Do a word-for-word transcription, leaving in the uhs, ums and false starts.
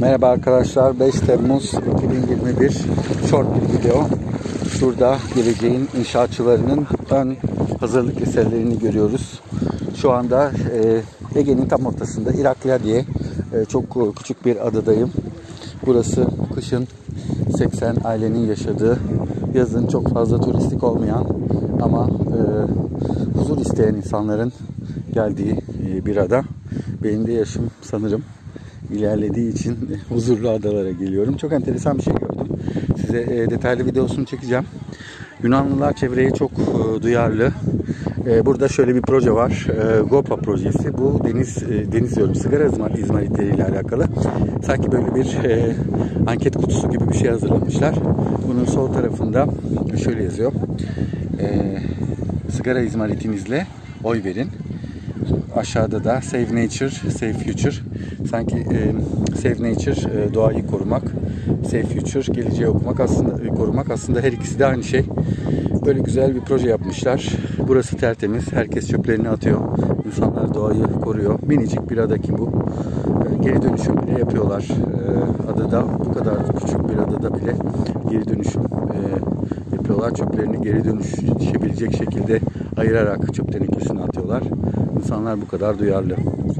Merhaba arkadaşlar, beş Temmuz iki bin yirmi bir short bir video. Şurada geleceğin inşaatçılarının ön hazırlık eserlerini görüyoruz. Şu anda e, Ege'nin tam ortasında Iraklia diye e, çok küçük bir adadayım. Burası kışın seksen ailenin yaşadığı, yazın çok fazla turistik olmayan ama e, huzur isteyen insanların geldiği e, bir ada. Benim de yaşım sanırım ilerlediği için huzurlu adalara geliyorum. Çok enteresan bir şey gördüm. Size detaylı videosunu çekeceğim. Yunanlılar çevreye çok duyarlı. Burada şöyle bir proje var. GOPA projesi. Bu deniz deniz diyorum, sigara izmaritleriyle alakalı. Sanki böyle bir anket kutusu gibi bir şey hazırlamışlar. Bunun sol tarafında şöyle yazıyor. Sigara izmaritinizle oy verin. Aşağıda da Save Nature, Save Future. Sanki e, Save Nature e, doğayı korumak, Save Future geleceği okumak aslında, e, korumak aslında her ikisi de aynı şey. Böyle güzel bir proje yapmışlar. Burası tertemiz, herkes çöplerini atıyor. İnsanlar doğayı koruyor. Minicik bir adaki bu. E, geri dönüşüm bile yapıyorlar. E, adada, bu kadar küçük bir adada bile geri dönüşüm e, yapıyorlar. Çöplerini geri dönüşebilecek şekilde ayırarak çöp tenekesine atıyorlar. İnsanlar bu kadar duyarlı.